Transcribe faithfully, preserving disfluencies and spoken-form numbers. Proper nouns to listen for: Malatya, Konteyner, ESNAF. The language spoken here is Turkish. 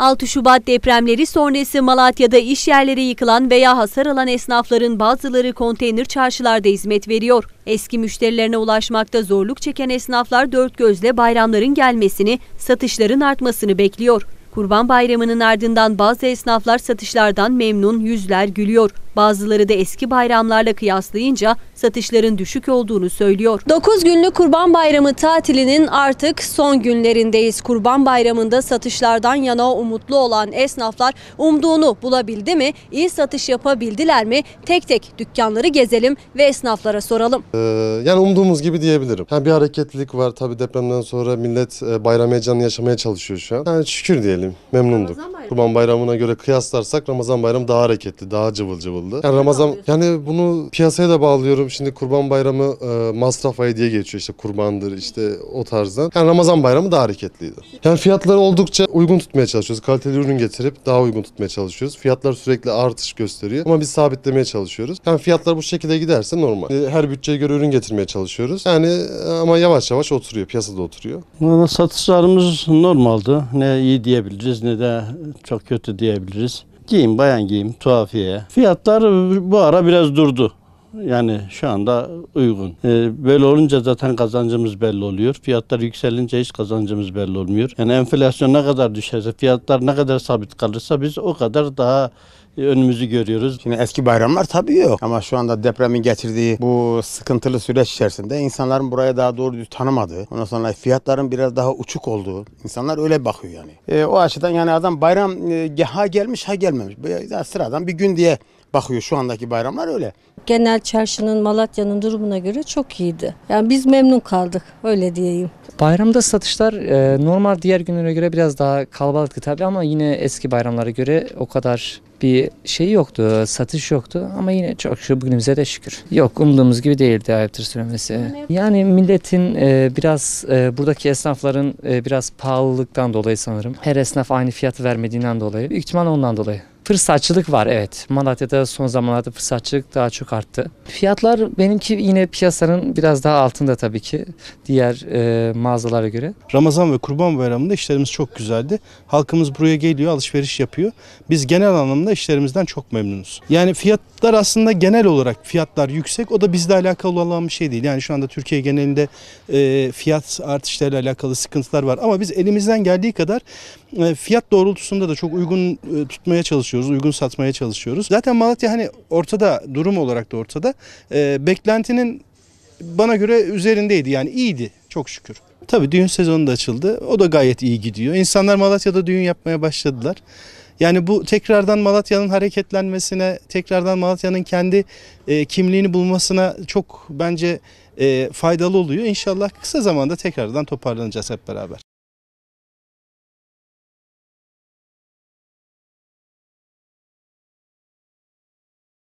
altı Şubat depremleri sonrası Malatya'da iş yerleri yıkılan veya hasar alan esnafların bazıları konteyner çarşılarda hizmet veriyor. Eski müşterilerine ulaşmakta zorluk çeken esnaflar dört gözle bayramların gelmesini, satışların artmasını bekliyor. Kurban Bayramı'nın ardından bazı esnaflar satışlardan memnun, yüzler gülüyor. Bazıları da eski bayramlarla kıyaslayınca satışların düşük olduğunu söylüyor. dokuz günlük Kurban Bayramı tatilinin artık son günlerindeyiz. Kurban Bayramı'nda satışlardan yana umutlu olan esnaflar umduğunu bulabildi mi? İyi satış yapabildiler mi? Tek tek dükkanları gezelim ve esnaflara soralım. Ee, yani umduğumuz gibi diyebilirim. Yani bir hareketlilik var. Tabii depremden sonra millet bayram heyecanını yaşamaya çalışıyor şu an. Yani şükür diyelim. Memnunduk. Bayramı. Kurban Bayramı'na göre kıyaslarsak Ramazan Bayramı daha hareketli, daha cıvıl cıvıl. Yani Ramazan, yani bunu piyasaya da bağlıyorum. Şimdi Kurban Bayramı e, masraf ayı diye geçiyor, işte kurbandır, işte o tarzdan. Yani Ramazan Bayramı daha hareketliydi. Yani fiyatları oldukça uygun tutmaya çalışıyoruz. Kaliteli ürün getirip daha uygun tutmaya çalışıyoruz. Fiyatlar sürekli artış gösteriyor ama biz sabitlemeye çalışıyoruz. Yani fiyatlar bu şekilde giderse normal. Her bütçeye göre ürün getirmeye çalışıyoruz. Yani ama yavaş yavaş oturuyor, piyasada oturuyor. Ama satışlarımız normaldi. Ne iyi diyebiliriz ne de çok kötü diyebiliriz. Giyim, bayan giyim, tuhafiye. Fiyatlar bu ara biraz durdu. Yani şu anda uygun. Böyle olunca zaten kazancımız belli oluyor. Fiyatlar yükselince hiç kazancımız belli olmuyor. Yani enflasyon ne kadar düşerse, fiyatlar ne kadar sabit kalırsa biz o kadar daha önümüzü görüyoruz. Şimdi eski bayramlar tabii yok ama şu anda depremin getirdiği bu sıkıntılı süreç içerisinde insanların buraya daha doğru düz tanımadığı, ondan sonra fiyatların biraz daha uçuk olduğu, insanlar öyle bakıyor yani. E, o açıdan yani adam bayram e, ha gelmiş ha gelmemiş. Ya sıradan bir gün diye bakıyor şu andaki bayramlar öyle. Genel çarşının, Malatya'nın durumuna göre çok iyiydi. Yani biz memnun kaldık, öyle diyeyim. Bayramda satışlar e, normal diğer günlere göre biraz daha kalabalıktı tabii ama yine eski bayramlara göre o kadar bir şey yoktu, satış yoktu ama yine çok şu bugünümüze de şükür. Yok, umduğumuz gibi değildi ayıptır söylemesi. Yani milletin e, biraz e, buradaki esnafların e, biraz pahalılıktan dolayı sanırım. Her esnaf aynı fiyatı vermediğinden dolayı, büyük ihtimal ondan dolayı. Fırsatçılık var, evet. Malatya'da son zamanlarda fırsatçılık daha çok arttı. Fiyatlar benimki yine piyasanın biraz daha altında tabii ki diğer e, mağazalara göre. Ramazan ve Kurban Bayramı'nda işlerimiz çok güzeldi. Halkımız buraya geliyor, alışveriş yapıyor. Biz genel anlamda işlerimizden çok memnunuz. Yani fiyatlar aslında genel olarak fiyatlar yüksek. O da bizle alakalı olan bir şey değil. Yani şu anda Türkiye genelinde e, fiyat artışlarıyla alakalı sıkıntılar var. Ama biz elimizden geldiği kadar e, fiyat doğrultusunda da çok uygun e, tutmaya çalışıyoruz. Uygun satmaya çalışıyoruz. Zaten Malatya hani ortada, durum olarak da ortada. E, beklentinin bana göre üzerindeydi. Yani iyiydi çok şükür. Tabii düğün sezonu da açıldı. O da gayet iyi gidiyor. İnsanlar Malatya'da düğün yapmaya başladılar. Yani bu tekrardan Malatya'nın hareketlenmesine, tekrardan Malatya'nın kendi e, kimliğini bulmasına çok bence e, faydalı oluyor. İnşallah kısa zamanda tekrardan toparlanacağız hep beraber.